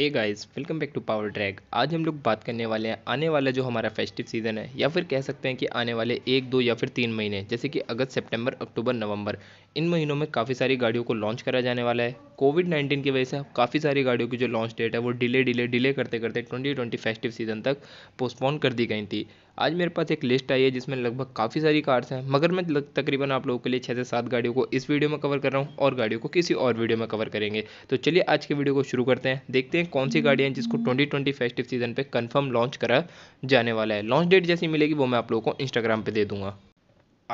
Hey guys welcome back to Power Drag. आज हम लोग बात करने वाले हैं आने वाला जो हमारा फेस्टिव सीज़न है, या फिर कह सकते हैं कि आने वाले एक दो या फिर तीन महीने, जैसे कि अगस्त, सितंबर, अक्टूबर, नवंबर, इन महीनों में काफ़ी सारी गाड़ियों को लॉन्च करा जाने वाला है। कोविड-19 की वजह से काफ़ी सारी गाड़ियों की जो लॉन्च डेट है वो डिले करते करते 2020 फेस्टिव सीज़न तक पोस्टपोन कर दी गई थी। आज मेरे पास एक लिस्ट आई है जिसमें लगभग काफ़ी सारी कार्स हैं, मगर मैं तकरीबन आप लोगों के लिए 6 से 7 गाड़ियों को इस वीडियो में कवर कर रहा हूँ और गाड़ियों को किसी और वीडियो में कवर करेंगे। तो चलिए आज के वीडियो को शुरू करते हैं, देखते हैं कौन सी गाड़ियाँ जिसको 2020 फेस्टिव सीजन पे कंफर्म लॉन्च करा जाने वाला है। लॉन्च डेट जैसी मिलेगी वो मैं आप लोगों को इंस्टाग्राम पे दे दूंगा।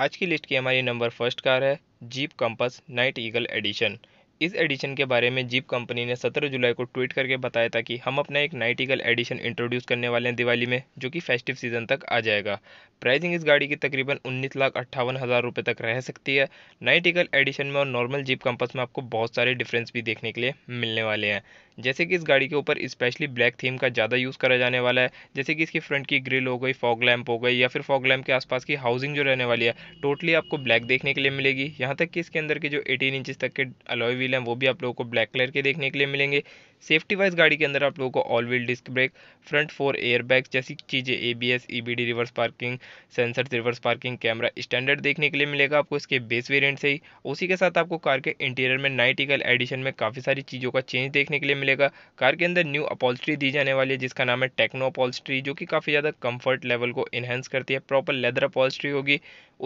आज की लिस्ट की हमारी नंबर 1 कार है Jeep Compass Night Eagle edition. इस एडिशन के बारे में जीप कंपनी ने 17 जुलाई को ट्वीट करके बताया था कि हम अपना एक नाइट ईगल एडिशन इंट्रोड्यूस करने वाले हैं दिवाली में, जो कि फेस्टिव सीजन तक आ जाएगा। प्राइसिंग इस गाड़ी की तकरीबन 19,58,000 रुपये तक रह सकती है। नाइट ईगल एडिशन में और नॉर्मल जीप कंपास में आपको बहुत सारे डिफरेंस भी देखने के लिए मिलने वाले हैं, जैसे कि इस गाड़ी के ऊपर स्पेशली ब्लैक थीम का ज़्यादा यूज़ करा जाने वाला है, जैसे कि इसकी फ्रंट की ग्रिल हो गई, फॉग लैम्प हो गई, या फिर फॉग लैम्प के आसपास की हाउसिंग जो रहने वाली है टोटली आपको ब्लैक देखने के लिए मिलेगी। यहाँ तक कि इसके अंदर के जो 18 इंचेस तक के अलॉय व्हील हैं वो भी आप लोगों को ब्लैक कलर के देखने के लिए मिलेंगे। सेफ्टी वाइज गाड़ी के अंदर आप लोगों को all wheel disc brake, front 4 airbags जैसी चीज़ें, ABS, EBD reverse parking sensor, reverse parking camera standard देखने के लिए मिलेगा आपको इसके बेस वेरिएंट से ही। उसी के साथ आपको कार के इंटीरियर में नाइट ईगल एडिशन में काफ़ी सारी चीज़ों का चेंज देखने के लिए मिलेगा। कार के अंदर न्यू अपॉल्स्ट्री दी जाने वाली है जिसका नाम है टेक्नो अपॉल्स्ट्री, जो कि काफ़ी ज़्यादा कंफर्ट लेवल को इन्हेंस करती है। प्रॉपर लेदर अपॉल्स्ट्री होगी।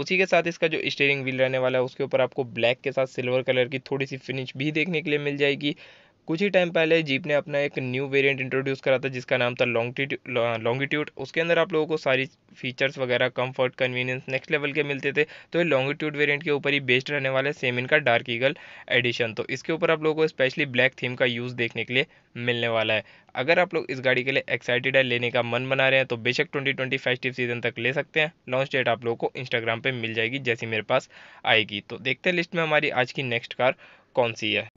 उसी के साथ इसका जो स्टीयरिंग व्हील रहने वाला है उसके ऊपर आपको ब्लैक के साथ सिल्वर कलर की थोड़ी सी फिनिश भी देखने के लिए मिल जाएगी। कुछ ही टाइम पहले जीप ने अपना एक न्यू वेरिएंट इंट्रोड्यूस करा था जिसका नाम था लॉन्गिट्यूड। उसके अंदर आप लोगों को सारी फीचर्स वगैरह कंफर्ट, कन्वीनियंस नेक्स्ट लेवल के मिलते थे। तो ये लॉन्गिट्यूड वेरिएंट के ऊपर ही बेस्ड रहने वाला है सेम इनका डार्क ईगल एडिशन। तो इसके ऊपर आप लोगों को स्पेशली ब्लैक थीम का यूज़ देखने के लिए मिलने वाला है। अगर आप लोग इस गाड़ी के लिए एक्साइटेड है, लेने का मन बना रहे हैं, तो बेशक 2020 फेस्टिव सीजन तक ले सकते हैं। लॉन्च डेट आप लोगों को इंस्टाग्राम पर मिल जाएगी जैसी मेरे पास आएगी। तो देखते हैं लिस्ट में हमारी आज की नेक्स्ट कार कौन सी है।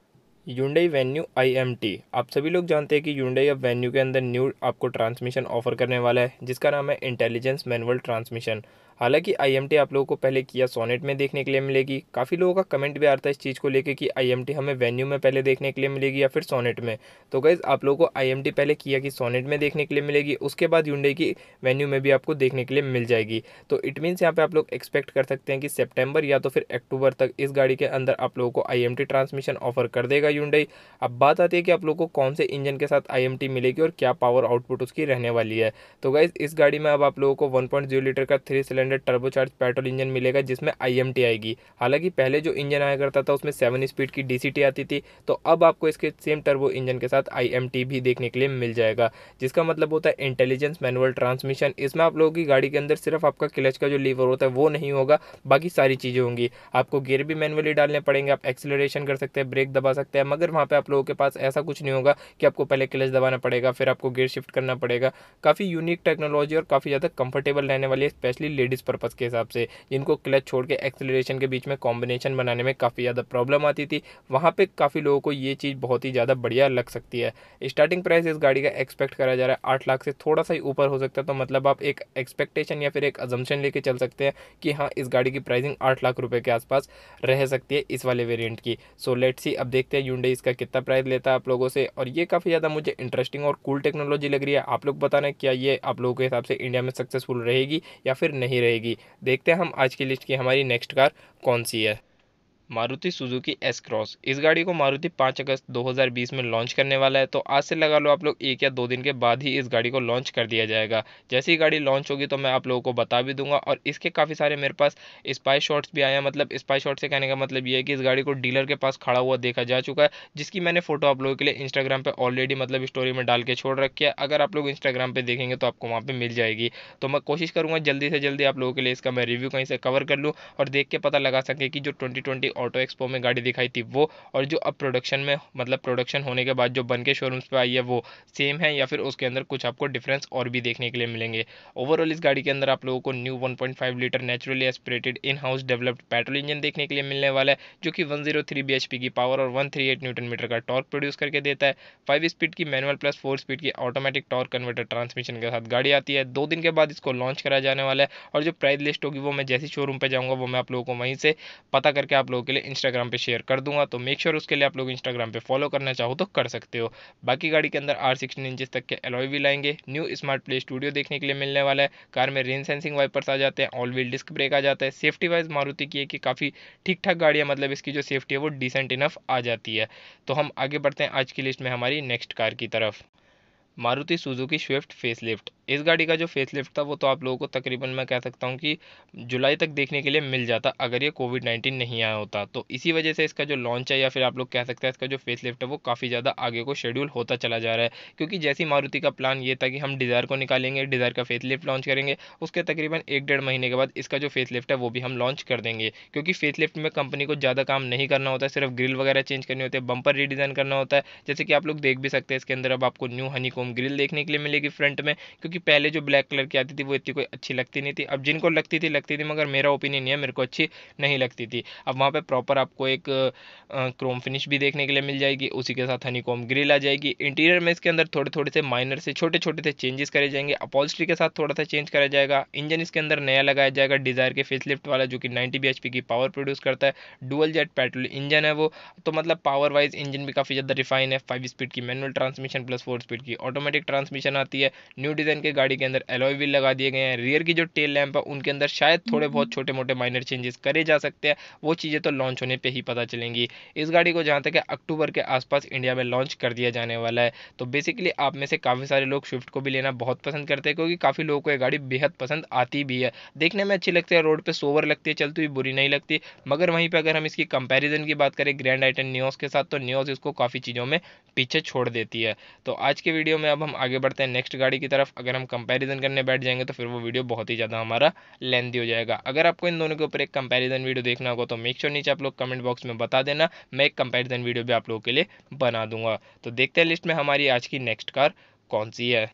Hyundai Venue IMT। आप सभी लोग जानते हैं कि Hyundai अब Venue के अंदर न्यू आपको ट्रांसमिशन ऑफर करने वाला है जिसका नाम है इंटेलिजेंस मैनुअल ट्रांसमिशन। हालांकि IMT आप लोगों को पहले किया सोनेट में देखने के लिए मिलेगी। काफ़ी लोगों का कमेंट भी आता है इस चीज़ को लेके कि IMT हमें वेन्यू में पहले देखने के लिए मिलेगी या फिर सोनेट में। तो गाइज़ आप लोगों को IMT पहले किया की सोनेट में देखने के लिए मिलेगी, उसके बाद Hyundai की वेन्यू में भी आपको देखने के लिए मिल जाएगी। तो इट मीन्स यहाँ पे आप लोग एक्सपेक्ट कर सकते हैं कि सितंबर या तो फिर अक्टूबर तक इस गाड़ी के अंदर आप लोगों को IMT ट्रांसमिशन ऑफर कर देगा Hyundai। अब बात आती है कि आप लोगों को कौन से इंजन के साथ IMT मिलेगी और क्या पावर आउटपुट उसकी रहने वाली है। तो गाइज़ इस गाड़ी में अब आप लोगों को 1.0 लीटर का 3 सिलेंडर टर्बोचार्ज पेट्रोल इंजन मिलेगा जिसमें IMT आएगी। हालांकि पहले जो इंजन आया करता था उसमें 7 स्पीड की DCT आती थी, तो अब आपको इसके सेम टर्बो इंजन के साथ IMT भी देखने के लिए मिल जाएगा, जिसका मतलब होता है इंटेलिजेंस मैनुअल ट्रांसमिशन। इसमें आप लोगों की गाड़ी के अंदर सिर्फ आपका क्लच का जो लीवर होता है वो नहीं होगा, बाकी सारी चीज़ें होंगी। आपको गियर भी मैनुअली डालने पड़ेंगे, आप एक्सीलरेशन कर सकते हैं, ब्रेक दबा सकते हैं, मगर वहाँ पर आप लोगों के पास ऐसा कुछ नहीं होगा कि आपको पहले क्लच दबाना पड़ेगा फिर आपको गियर शिफ्ट करना पड़ेगा। काफ़ी यूनिक टेक्नोलॉजी और काफ़ी ज़्यादा कंफर्टेबल रहने वाली है, स्पेशली लेडीज़ पर्पस के हिसाब से, जिनको क्लच छोड़ के एक्सेलरेशन के बीच में कॉम्बिनेशन बनाने में काफ़ी ज़्यादा प्रॉब्लम आती थी। वहाँ पे काफ़ी लोगों को ये चीज़ बहुत ही ज़्यादा बढ़िया लग सकती है। स्टार्टिंग प्राइस इस गाड़ी का एक्सपेक्ट करा जा रहा है 8 लाख से थोड़ा सा ही ऊपर हो सकता है। तो मतलब आप एक एक्सपेक्टेशन या फिर एक अजम्पशन लेके चल सकते हैं कि हाँ इस गाड़ी की प्राइसिंग 8 लाख रुपये के आसपास रह सकती है इस वाले वेरियंट की। सो लेट्स सी अब देखते हैं Hyundai इसका कितना प्राइस लेता है आप लोगों से। और ये काफ़ी ज़्यादा मुझे इंटरेस्टिंग और कूल टेक्नोलॉजी लग रही है। आप लोग बताना क्या ये आप लोगों के हिसाब से इंडिया में सक्सेसफुल रहेगी या फिर नहीं रहेगी। देखते हैं हम आज की लिस्ट की हमारी नेक्स्ट कार कौन सी है। Maruti Suzuki S-Cross। इस गाड़ी को मारुति 5 अगस्त 2020 में लॉन्च करने वाला है। तो आज से लगा लो आप लोग 1 या 2 दिन के बाद ही इस गाड़ी को लॉन्च कर दिया जाएगा। जैसे ही गाड़ी लॉन्च होगी तो मैं आप लोगों को बता भी दूंगा। और इसके काफ़ी सारे मेरे पास स्पाई शॉट्स भी आए हैं। मतलब स्पाई शॉट से कहने का मतलब ये है कि इस गाड़ी को डीलर के पास खड़ा हुआ देखा जा चुका है, जिसकी मैंने फोटो आप लोगों के लिए इंस्टाग्राम पर ऑलरेडी मतलब स्टोरी में डाल के छोड़ रखी है। अगर आप लोग इंस्टाग्राम पर देखेंगे तो आपको वहाँ पर मिल जाएगी। तो मैं कोशिश करूँगा जल्दी से जल्दी आप लोगों के लिए इसका मैं रिव्यू कहीं से कवर कर लूँ और देख के पता लगा सकें कि जो 2020 ऑटो एक्सपो में गाड़ी दिखाई थी वो और जो अब प्रोडक्शन में मतलब प्रोडक्शन होने के बाद जो बनके शोरूम्स पे आई है वो सेम है या फिर उसके अंदर कुछ आपको डिफरेंस और भी देखने के लिए मिलेंगे। ओवरऑल इस गाड़ी के अंदर आप लोगों को new 1.5 litre naturally aspirated in house developed petrol engine देखने के लिए मिलने वाला है, जो कि 103 bhp की पावर और 138 न्यूटन मीटर का टॉर्क प्रोड्यूस करके देता है। 5 स्पीड की मैनुअल प्लस 4 स्पीड की ऑटोमेटिक टॉर्क कन्वर्टर ट्रांसमिशन के साथ गाड़ी आती है। 2 दिन के बाद इसको लॉन्च करा जाने वाला है और जो प्राइस लिस्ट होगी वो मैं जैसी शोरूम पर जाऊँगा वो मैं आप लोगों को वहीं से पता करके आप लोग लोग के लिए इंस्टाग्राम पे शेयर कर दूंगा, तो मेक श्योर उसके लिए आप लोग इंस्टाग्राम पे फॉलो करना चाहो तो कर सकते हो। बाकी गाड़ी के अंदर 16 इंचेस तक के एलॉय व्हील आएंगे। न्यू स्मार्ट प्ले स्टूडियो देखने के लिए मिलने वाला है। कार में रेन सेंसिंग वाइपर्स आ जाते हैं, ऑल व्हील डिस्क ब्रेक आ जाता है। सेफ्टी वाइज मारुति की है कि काफ़ी ठीक ठाक गाड़ी है, मतलब इसकी जो सेफ्टी है वो डिसेंट इनफ आ जाती है। तो हम आगे बढ़ते हैं आज की लिस्ट में हमारी नेक्स्ट कार की तरफ, मारुति सुजुकी स्विफ्ट फेसलिफ्ट। इस गाड़ी का जो फेसलिफ्ट था वो तो आप लोगों को तकरीबन मैं कह सकता हूँ कि जुलाई तक देखने के लिए मिल जाता अगर ये कोविड-19 नहीं आया होता। तो इसी वजह से इसका जो लॉन्च है या फिर आप लोग कह सकते हैं इसका जो फेसलिफ्ट है वो काफ़ी ज़्यादा आगे को शेड्यूल होता चला जा रहा है, क्योंकि जैसी मारुति का प्लान ये था कि हम डिज़ायर को निकालेंगे, डिज़ायर का फेसलिफ्ट लॉन्च करेंगे, उसके तकरीबन 1-1.5 महीने के बाद इसका जो फेसलिफ्ट है वो भी हम लॉन्च कर देंगे। क्योंकि फेसलिफ्ट में कंपनी को ज़्यादा काम नहीं करना होता है, सिर्फ ग्रिल वगैरह चेंज करनी होती है, बम्पर रीडिज़ाइन करना होता है। जैसे कि आप लोग देख भी सकते हैं इसके अंदर अब आपको न्यू हनीकॉम्ब ग्रिल देखने के लिए मिलेगी फ्रंट में, क्योंकि पहले जो ब्लैक कलर की आती थी वो इतनी कोई अच्छी लगती नहीं थी। अब जिनको लगती थी, मगर मेरा ओपिनियन है मेरे को अच्छी नहीं लगती थी। अब वहाँ पे प्रॉपर आपको एक क्रोम फिनिश भी देखने के लिए मिल जाएगी, उसी के साथ हनीकॉम्ब ग्रिल आ जाएगी। इंटीरियर में इसके अंदर छोटे छोटे से चेंजेस करे जाएंगे, अपॉल्स्ट्री के साथ थोड़ा सा चेंज करा जाएगा। इंजन इसके अंदर नया लगाया जाएगा, डिज़ायर के फेसलिफ्ट वाला, जो कि 90 bhp की पावर प्रोड्यूस करता है। डुअल जेट पेट्रोल इंजन है वो, तो मतलब पावर वाइज इंजन भी काफ़ी ज़्यादा रिफाइन है। 5 स्पीड की मैनुअल ट्रांसमिशन प्लस 4 स्पीड की ऑटोमेटिक ट्रांसमिशन आती है। न्यू डिज़ाइन के गाड़ी के अंदर एलॉय व्हील लगा दिए गए हैं। रियर की जो टेल लैंप है उनके अंदर शायद थोड़े बहुत छोटे मोटे माइनर चेंजेस करे जा सकते हैं, वो चीज़ें तो लॉन्च होने पे ही पता चलेंगी। इस गाड़ी को जहाँ तक है अक्टूबर के आसपास इंडिया में लॉन्च कर दिया जाने वाला है। तो बेसिकली आप में से काफ़ी सारे लोग स्विफ्ट को भी लेना बहुत पसंद करते हैं, क्योंकि काफ़ी लोगों को ये गाड़ी बेहद पसंद आती भी है। देखने में अच्छी लगती है, रोड पर सोवर लगती है, चलती हुई बुरी नहीं लगती। मगर वहीं पर अगर हम इसकी कंपेरिजन की बात करें ग्रैंड आइटन नियोस के साथ, तो नियोस इसको काफ़ी चीज़ों में पीछे छोड़ देती है। तो आज के वीडियो में अब हम आगे बढ़ते हैं नेक्स्ट गाड़ी की तरफ। अगर हम कंपैरिजन करने बैठ जाएंगे तो फिर वो वीडियो बहुत ही ज़्यादा हमारा लेंथी हो जाएगा। अगर आपको इन दोनों के ऊपर एक कंपैरिजन वीडियो देखना होगा तो मेक श्योर नीचे आप लोग कमेंट बॉक्स में बता देना, मैं एक कंपैरिजन वीडियो भी आप लोगों के लिए बना दूंगा। तो देखते हैं लिस्ट में हमारी आज की नेक्स्ट कार कौन सी है।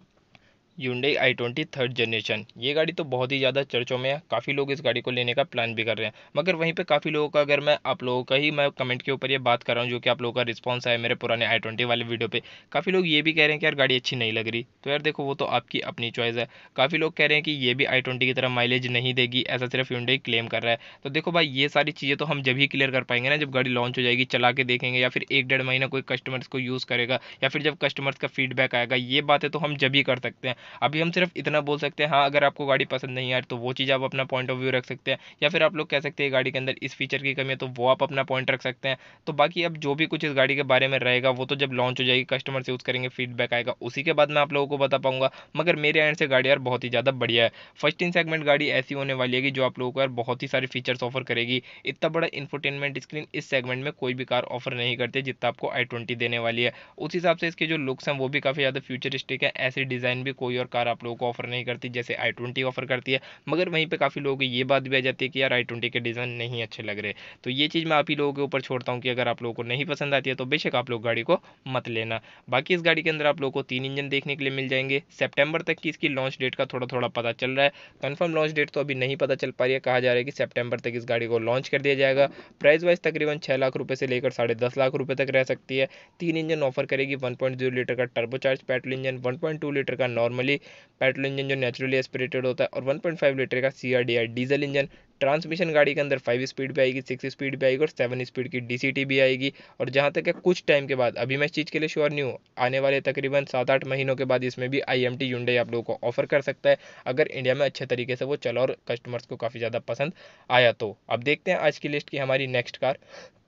Hyundai i20 third generation. ये गाड़ी तो बहुत ही ज़्यादा चर्चों में है, काफ़ी लोग इस गाड़ी को लेने का प्लान भी कर रहे हैं। मगर वहीं पे काफ़ी लोगों का, अगर मैं आप लोगों का ही मैं कमेंट के ऊपर ये बात कर रहा हूँ जो कि आप लोगों का रिस्पांस आया मेरे पुराने i20 वाले वीडियो पे, काफ़ी लोग ये भी कह रहे हैं कि यार गाड़ी अच्छी नहीं लग रही। तो यार देखो, वो तो आपकी अपनी चॉइस है। काफ़ी लोग कह रहे हैं कि ये भी i20 की तरह माइलेज नहीं देगी, ऐसा सिर्फ Hyundai क्लेम कर रहा है। तो देखो भाई, ये सारी चीज़ें तो हम जब ही क्लियर कर पाएंगे ना जब गाड़ी लॉन्च हो जाएगी, चला के देखेंगे, या फिर 1-1.5 महीना कोई कस्टमर्स को यूज़ करेगा, या फिर जब कस्टमर्स का फीडबैक आएगा। ये बातें तो हम जब ही कर सकते हैं। अभी हम सिर्फ इतना बोल सकते हैं, हाँ अगर आपको गाड़ी पसंद नहीं आए तो वो चीज़ आप अपना पॉइंट ऑफ व्यू रख सकते हैं, या फिर आप लोग कह सकते हैं गाड़ी के अंदर इस फीचर की कमी है तो वो आप अपना पॉइंट रख सकते हैं। तो बाकी अब जो भी कुछ इस गाड़ी के बारे में रहेगा वो तो जब लॉन्च हो जाएगी, कस्टमर से यूज़ करेंगे, फीडबैक आएगा, उसी के बाद मैं आप लोगों को बता पाऊंगा। मगर मेरे एंड से गाड़ी यार बहुत ही ज़्यादा बढ़िया है। फर्स्ट इन सेगमेंट गाड़ी ऐसी होने वाली है कि जो आप लोगों को यार बहुत ही सारे फीचर्स ऑफर करेगी। इतना बड़ा इंफोटेनमेंट स्क्रीन इस सेगमेंट में कोई भी कार ऑफर नहीं करती जितना आपको i20 देने वाली है। उस हिसाब से इसके जो लुक्स हैं वो भी काफ़ी ज़्यादा फ्यूचरिस्टिक है। ऐसे डिज़ाइन भी कोई और कार आप लोगों को ऑफर नहीं करती जैसे i20 ऑफर करती है। मगर वहीं पे काफ़ी लोगों की ये बात भी आ जाती है कि यार i20 के डिज़ाइन नहीं अच्छे लग रहे। तो ये चीज़ मैं आप ही लोगों के ऊपर छोड़ता हूँ कि अगर आप लोगों को नहीं पसंद आती है तो बेशक आप लोग गाड़ी को मत लेना। बाकी इस गाड़ी के अंदर आप लोग को 3 इंजन देखने के लिए मिल जाएंगे। सेप्टेम्बर तक की इसकी लॉन्च डेट का थोड़ा थोड़ा पता चल रहा है, कन्फर्म लॉन्च डेट तो अभी नहीं पता चल पा रही है। कहा जा रहा है कि सेप्टेम्बर तक इस गाड़ी को लॉन्च कर दिया जाएगा। प्राइस वाइज तकरीबन 6 लाख रुपये से लेकर 10.5 लाख रुपये तक रह सकती है। 3 इंजन ऑफर करेगी, 1.0 लीटर का टर्बोचार्ज पेट्रोल इंजन, 1.2 लीटर का नॉर्मली पेट्रोल इंजन जो नेचुरली एस्पिरेटेड होता है, और 1.5 लीटर का CRDI डीजल इंजन। ट्रांसमिशन गाड़ी के अंदर 5 स्पीड भी आएगी, 6 स्पीड भी आएगी, और 7 स्पीड की DCT भी आएगी। और जहाँ तक है कुछ टाइम के बाद, अभी मैं इस चीज़ के लिए श्योर नहीं हूँ, आने वाले तकरीबन 7-8 महीनों के बाद इसमें भी IMT Hyundai आप लोगों को ऑफर कर सकता है, अगर इंडिया में अच्छे तरीके से वो चला और कस्टमर्स को काफ़ी ज़्यादा पसंद आया। तो अब देखते हैं आज की लिस्ट की हमारी नेक्स्ट कार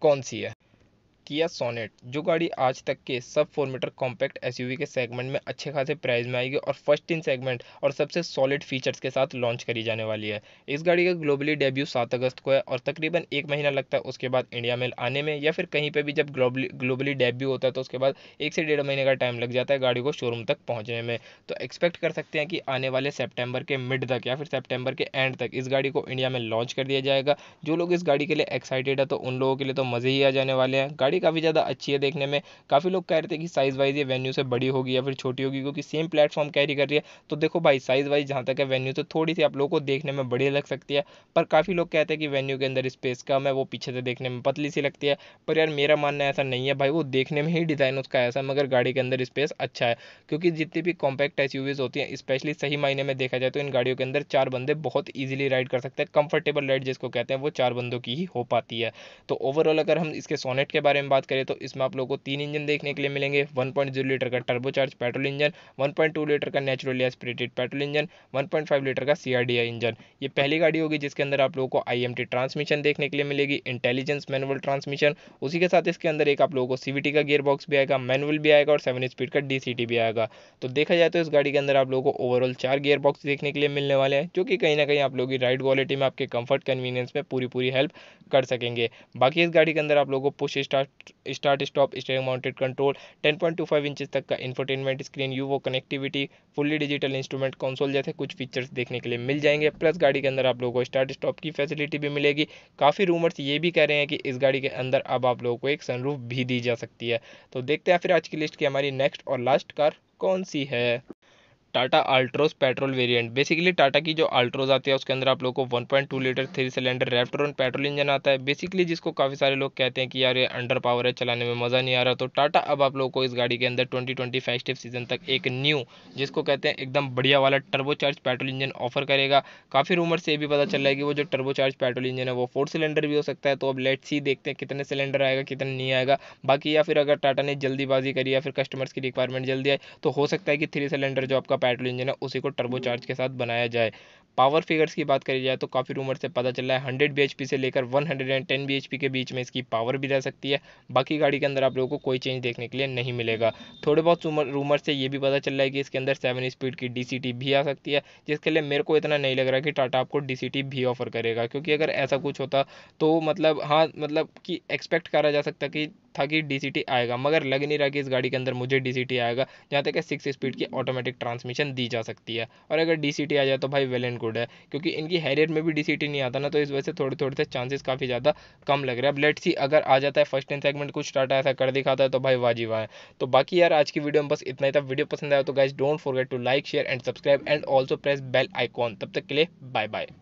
कौन सी है। किया सोनेट, जो गाड़ी आज तक के सब 4 मीटर कॉम्पैक्ट SUV के सेगमेंट में अच्छे खासे प्राइस में आएगी और फर्स्ट इन सेगमेंट और सबसे सॉलिड फीचर्स के साथ लॉन्च करी जाने वाली है। इस गाड़ी का ग्लोबली डेब्यू 7 अगस्त को है और तकरीबन 1 महीना लगता है उसके बाद इंडिया में आने में, या फिर कहीं पे भी जब ग्लोबली डेब्यू होता है तो उसके बाद 1 से 1.5 महीने का टाइम लग जाता है गाड़ी को शोरूम तक पहुँचने में। तो एक्सपेक्ट कर सकते हैं कि आने वाले सेप्टेम्बर के मिड तक या फिर सेप्टेम्बर के एंड तक इस गाड़ी को इंडिया में लॉन्च कर दिया जाएगा। जो लोग इस गाड़ी के लिए एक्साइटेड है तो उन लोगों के लिए तो मज़े ही आ जाने वाले हैं। गाड़ी काफ़ी ज़्यादा अच्छी है देखने में। काफ़ी लोग कह रहे थे कि साइज़ वाइज ये वेन्यू से बड़ी होगी या फिर छोटी होगी क्योंकि सेम प्लेटफॉर्म कैरी कर रही है। तो देखो भाई, साइज़ वाइज जहाँ तक है वेन्यू तो थोड़ी सी आप लोगों को देखने में बड़ी लग सकती है, पर काफ़ी लोग कहते हैं कि वेन्यू के अंदर स्पेस कम है, वो पीछे से देखने में पतली सी लगती है। पर यार मेरा मानना ऐसा नहीं है भाई, वो देखने में ही डिज़ाइन उसका ऐसा है मगर गाड़ी के अंदर स्पेस अच्छा है। क्योंकि जितनी भी कॉम्पैक्ट एसयूवीज़ होती हैं स्पेशली सही मायने में देखा जाए तो इन गाड़ियों के अंदर चार बंदे बहुत ईजिली राइड कर सकते हैं। कंफर्टेबल राइड जिसको कहते हैं वो चार बंदों की ही हो पाती है। तो ओवरऑल अगर हम इसके सोनेट के बारे में बात करें तो इसमें आप लोगों को तीन इंजन देखने के लिए मिलेंगे। 1.0 लीटर का टर्बोचार्ज पेट्रोल इंजन, 1.2 लीटर का naturally aspirated petrol engine, 1.5 litre का सीआरडीआई इंजन। ये पहली गाड़ी होगी जिसके अंदर आप लोगों को आईएमटी ट्रांसमिशन देखने के लिए मिलेगी, इंटेलिजेंस मैनुअल ट्रांसमिशन। उसी के साथ इसके अंदर एक आप लोगों को सीवीटी का गियर बॉक्स भी आएगा, मैनुअल भी आएगा और 7 स्पीड का डीसीटी भी आएगा। तो देखा जाए तो इस गाड़ी के अंदर आप लोगों को ओवरऑल 4 गियर बॉक्स देखने के लिए मिलने वाले हैं जो कि कहीं ना कहीं आप लोगों की राइड क्वालिटी में, आपके कंफर्ट कन्वीनियंस में पूरी हेल्प कर सकेंगे। बाकी इस गाड़ी के अंदर आप लोगों को push start stop, steering mounted control, 10.25 inch तक का infotainment screen, UVO connectivity, fully digital instrument console जैसे कुछ फीचर्स देखने के लिए मिल जाएंगे। प्लस गाड़ी के अंदर आप लोगों को स्टार्ट स्टॉप की फैसिलिटी भी मिलेगी। काफ़ी रूमर्स ये भी कह रहे हैं कि इस गाड़ी के अंदर अब आप लोगों को एक सनरूफ भी दी जा सकती है। तो देखते हैं फिर आज की लिस्ट की हमारी नेक्स्ट और लास्ट कार कौन सी है। Tata Altroz petrol variant. Basically Tata की जो अल्ट्रोज आती है उसके अंदर आप लोगों को 1.2 litre 3 cylinder Revotron petrol engine आता है। बेसिकली जिसको काफ़ी सारे लोग कहते हैं कि यार ये अंडर पावर है, चलाने में मज़ा नहीं आ रहा, तो टाटा अब आप लोगों को इस गाड़ी के अंदर 2020 फेस्टिव सीजन तक एक न्यू जिसको कहते हैं एकदम बढ़िया वाला टर्बोचार्ज पेट्रोल इंजन ऑफर करेगा। काफ़ी रूमर से ये भी पता चल रहा है कि वो जो टर्बोचार्ज पेट्रोल इंजन है वो 4 सिलेंडर भी हो सकता है। तो अब लेट्स ही देखते हैं कितने सिलेंडर आएगा, कितने नहीं आएगा। बाकी या फिर अगर टाटा ने जल्दीबाजी करी या फिर कस्टमर्स की रिक्वायरमेंट जल्दी आई तो हो सकता है कि 3 सिलेंडर जो आपका पेट्रोल इंजन है उसी को टर्बोचार्ज के साथ बनाया जाए। पावर फिगर्स की बात करी जाए तो काफ़ी रूमर से पता चल रहा है 100 bhp से लेकर 110 bhp के बीच में इसकी पावर भी रह सकती है। बाकी गाड़ी के अंदर आप लोगों को कोई चेंज देखने के लिए नहीं मिलेगा। थोड़े बहुत रूमर से ये भी पता चल रहा है कि इसके अंदर 7 स्पीड की DCT भी आ सकती है, जिसके लिए मेरे को इतना नहीं लग रहा कि टाटा आपको DCT भी ऑफर करेगा। क्योंकि अगर ऐसा कुछ होता तो मतलब कि एक्सपेक्ट करा जा सकता था कि DCT आएगा, मगर लग नहीं रहा कि इस गाड़ी के अंदर मुझे DCT आएगा। जहाँ तक 6 स्पीड की ऑटोमेटिक ट्रांसमिशन दी जा सकती है और अगर DCT आ जाए तो भाई वेल एंड गुड है। क्योंकि इनकी हैरियर में भी DCT नहीं आता ना, तो इस वजह से थोड़े से चांसेस काफ़ी ज़्यादा कम लग रहे हैं। अब लेट्स सी अगर आ जाता है फर्स्ट टाइम सेगमेंट कुछ टाटा ऐसा कर दिखाता है तो भाई वाजी वाह है। तो बाकी यार आज की वीडियो में बस इतना ही था। वीडियो पसंद आया तो guys don't forget to like, share and subscribe and also press bell icon. तब तक के लिए बाय बाय।